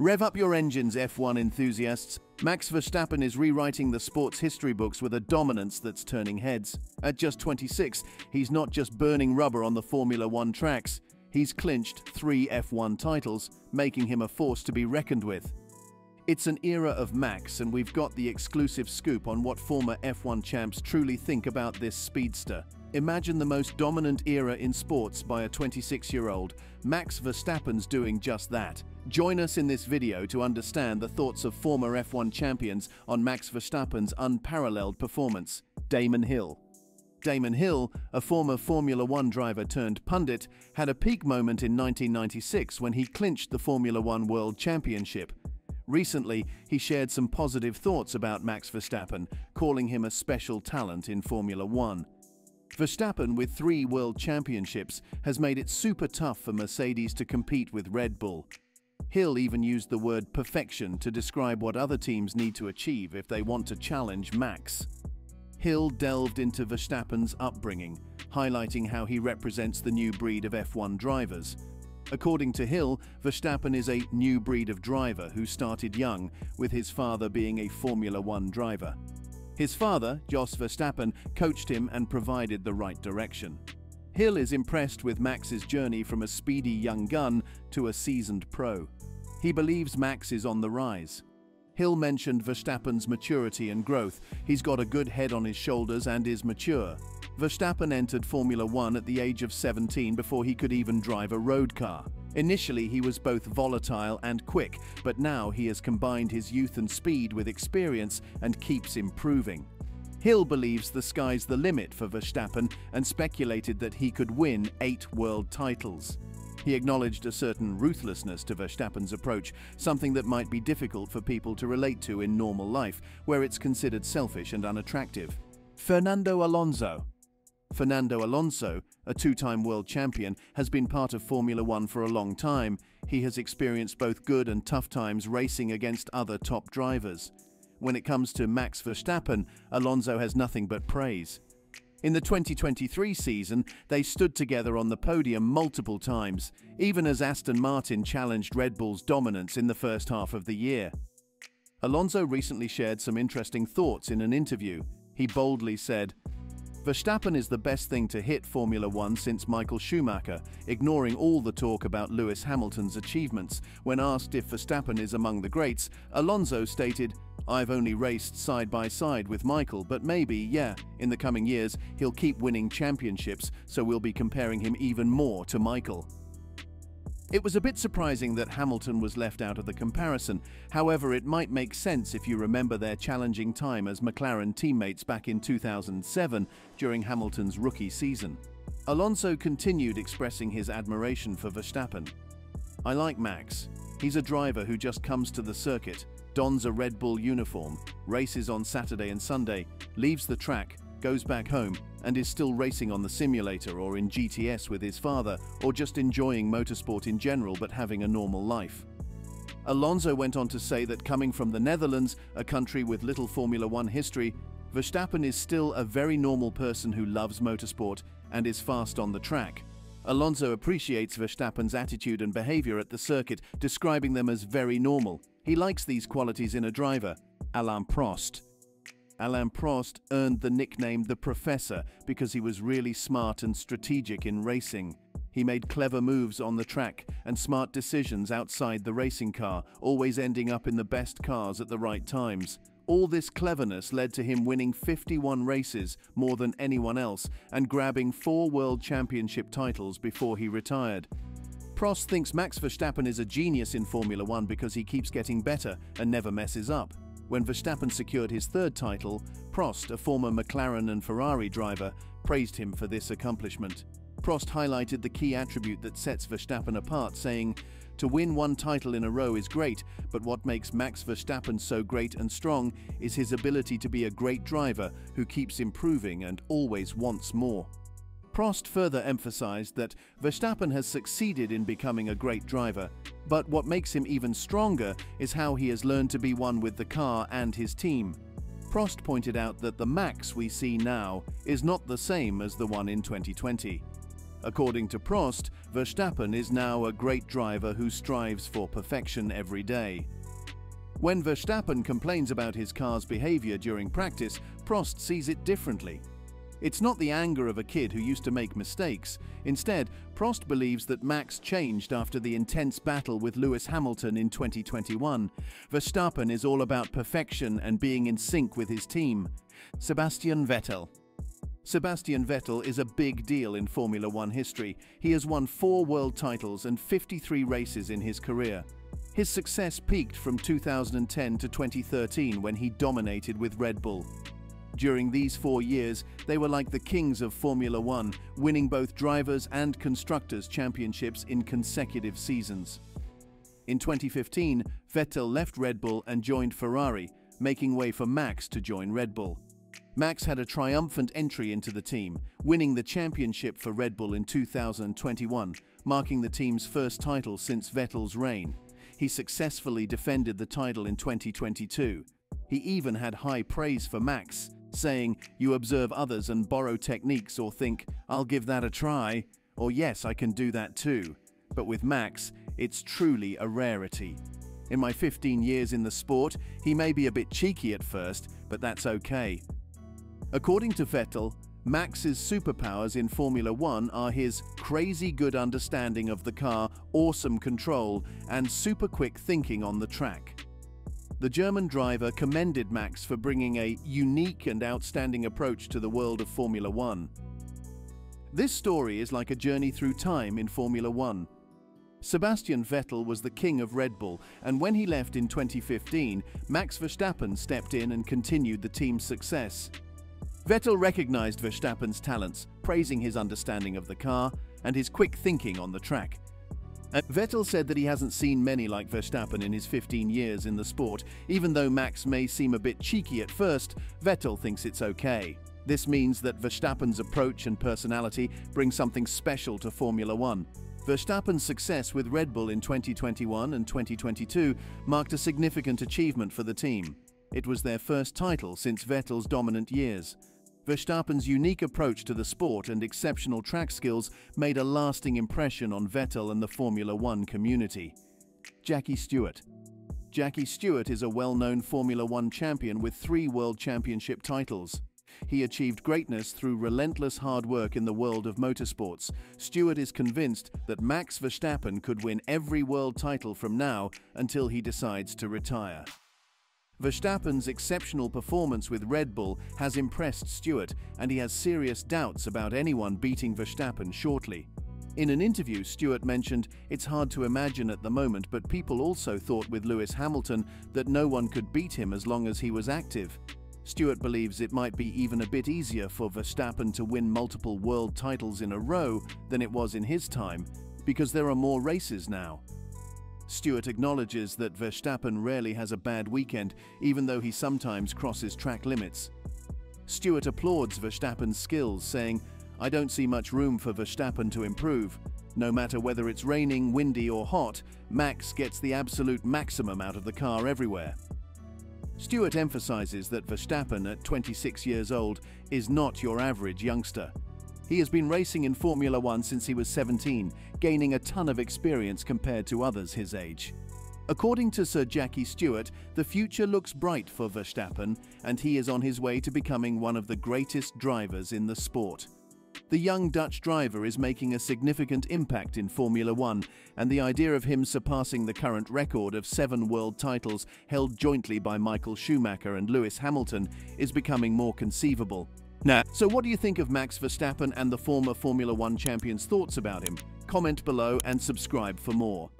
Rev up your engines, F1 enthusiasts. Max Verstappen is rewriting the sports history books with a dominance that's turning heads. At just 26, he's not just burning rubber on the Formula 1 tracks, he's clinched 3 F1 titles, making him a force to be reckoned with. It's an era of Max, and we've got the exclusive scoop on what former F1 champs truly think about this speedster. Imagine the most dominant era in sports by a 26-year-old. Max Verstappen's doing just that. Join us in this video to understand the thoughts of former F1 champions on Max Verstappen's unparalleled performance. Damon Hill. Damon Hill, a former Formula 1 driver turned pundit, had a peak moment in 1996 when he clinched the Formula 1 World Championship. Recently, he shared some positive thoughts about Max Verstappen, calling him a special talent in Formula 1. Verstappen, with 3 world championships, has made it super tough for Mercedes to compete with Red Bull. Hill even used the word perfection to describe what other teams need to achieve if they want to challenge Max. Hill delved into Verstappen's upbringing, highlighting how he represents the new breed of F1 drivers. According to Hill, Verstappen is a new breed of driver who started young, with his father being a Formula 1 driver. His father, Jos Verstappen, coached him and provided the right direction. Hill is impressed with Max's journey from a speedy young gun to a seasoned pro. He believes Max is on the rise. Hill mentioned Verstappen's maturity and growth. He's got a good head on his shoulders and is mature. Verstappen entered Formula 1 at the age of 17 before he could even drive a road car. Initially, he was both volatile and quick, but now he has combined his youth and speed with experience and keeps improving. Hill believes the sky's the limit for Verstappen and speculated that he could win 8 world titles. He acknowledged a certain ruthlessness to Verstappen's approach, something that might be difficult for people to relate to in normal life, where it's considered selfish and unattractive. Fernando Alonso. Fernando Alonso, a 2-time world champion, has been part of Formula 1 for a long time. He has experienced both good and tough times racing against other top drivers. When it comes to Max Verstappen, Alonso has nothing but praise. In the 2023 season, they stood together on the podium multiple times, even as Aston Martin challenged Red Bull's dominance in the first half of the year. Alonso recently shared some interesting thoughts in an interview. He boldly said, "Verstappen is the best thing to hit Formula 1 since Michael Schumacher, ignoring all the talk about Lewis Hamilton's achievements." When asked if Verstappen is among the greats, Alonso stated, "I've only raced side by side with Michael, but maybe, yeah, in the coming years, he'll keep winning championships, so we'll be comparing him even more to Michael." It was a bit surprising that Hamilton was left out of the comparison. However, it might make sense if you remember their challenging time as McLaren teammates back in 2007 during Hamilton's rookie season. Alonso continued expressing his admiration for Verstappen. "I like Max. He's a driver who just comes to the circuit, dons a Red Bull uniform, races on Saturday and Sunday, leaves the track, goes back home, and is still racing on the simulator or in GTS with his father, or just enjoying motorsport in general but having a normal life." Alonso went on to say that coming from the Netherlands, a country with little Formula 1 history, Verstappen is still a very normal person who loves motorsport and is fast on the track. Alonso appreciates Verstappen's attitude and behavior at the circuit, describing them as very normal. He likes these qualities in a driver. Alain Prost. Alain Prost earned the nickname The Professor because he was really smart and strategic in racing. He made clever moves on the track and smart decisions outside the racing car, always ending up in the best cars at the right times. All this cleverness led to him winning 51 races, more than anyone else, and grabbing 4 World Championship titles before he retired. Prost thinks Max Verstappen is a genius in Formula 1 because he keeps getting better and never messes up. When Verstappen secured his 3rd title, Prost, a former McLaren and Ferrari driver, praised him for this accomplishment. Prost highlighted the key attribute that sets Verstappen apart, saying, "To win 1 title in a row is great, but what makes Max Verstappen so great and strong is his ability to be a great driver who keeps improving and always wants more." Prost further emphasized that Verstappen has succeeded in becoming a great driver, but what makes him even stronger is how he has learned to be one with the car and his team. Prost pointed out that the Max we see now is not the same as the one in 2020. According to Prost, Verstappen is now a great driver who strives for perfection every day. When Verstappen complains about his car's behavior during practice, Prost sees it differently. It's not the anger of a kid who used to make mistakes. Instead, Prost believes that Max changed after the intense battle with Lewis Hamilton in 2021. Verstappen is all about perfection and being in sync with his team. Sebastian Vettel. Sebastian Vettel is a big deal in Formula 1 history. He has won 4 world titles and 53 races in his career. His success peaked from 2010 to 2013 when he dominated with Red Bull. During these 4 years, they were like the kings of Formula 1, winning both drivers' and constructors' championships in consecutive seasons. In 2015, Vettel left Red Bull and joined Ferrari, making way for Max to join Red Bull. Max had a triumphant entry into the team, winning the championship for Red Bull in 2021, marking the team's first title since Vettel's reign. He successfully defended the title in 2022. He even had high praise for Max, saying, "You observe others and borrow techniques or think, I'll give that a try, or yes, I can do that too." But with Max, it's truly a rarity. "In my 15 years in the sport, he may be a bit cheeky at first, but that's okay." According to Vettel, Max's superpowers in Formula 1 are his crazy good understanding of the car, awesome control, and super quick thinking on the track. The German driver commended Max for bringing a unique and outstanding approach to the world of Formula 1. This story is like a journey through time in Formula 1. Sebastian Vettel was the king of Red Bull, and when he left in 2015, Max Verstappen stepped in and continued the team's success. Vettel recognized Verstappen's talents, praising his understanding of the car and his quick thinking on the track. Vettel said that he hasn't seen many like Verstappen in his 15 years in the sport. Even though Max may seem a bit cheeky at first, Vettel thinks it's okay. This means that Verstappen's approach and personality bring something special to Formula 1. Verstappen's success with Red Bull in 2021 and 2022 marked a significant achievement for the team. It was their first title since Vettel's dominant years. Verstappen's unique approach to the sport and exceptional track skills made a lasting impression on Vettel and the Formula 1 community. Jackie Stewart. Jackie Stewart is a well-known Formula 1 champion with 3 World Championship titles. He achieved greatness through relentless hard work in the world of motorsports. Stewart is convinced that Max Verstappen could win every world title from now until he decides to retire. Verstappen's exceptional performance with Red Bull has impressed Stewart, and he has serious doubts about anyone beating Verstappen shortly. In an interview, Stewart mentioned, "It's hard to imagine at the moment, but people also thought with Lewis Hamilton that no one could beat him as long as he was active." Stewart believes it might be even a bit easier for Verstappen to win multiple world titles in a row than it was in his time, because there are more races now. Stewart acknowledges that Verstappen rarely has a bad weekend, even though he sometimes crosses track limits. Stewart applauds Verstappen's skills, saying, "I don't see much room for Verstappen to improve. No matter whether it's raining, windy or hot, Max gets the absolute maximum out of the car everywhere." Stewart emphasizes that Verstappen, at 26 years old, is not your average youngster. He has been racing in Formula 1 since he was 17, gaining a ton of experience compared to others his age. According to Sir Jackie Stewart, the future looks bright for Verstappen, and he is on his way to becoming one of the greatest drivers in the sport. The young Dutch driver is making a significant impact in Formula 1, and the idea of him surpassing the current record of 7 world titles held jointly by Michael Schumacher and Lewis Hamilton is becoming more conceivable. So what do you think of Max Verstappen and the former Formula 1 champion's thoughts about him? Comment below and subscribe for more.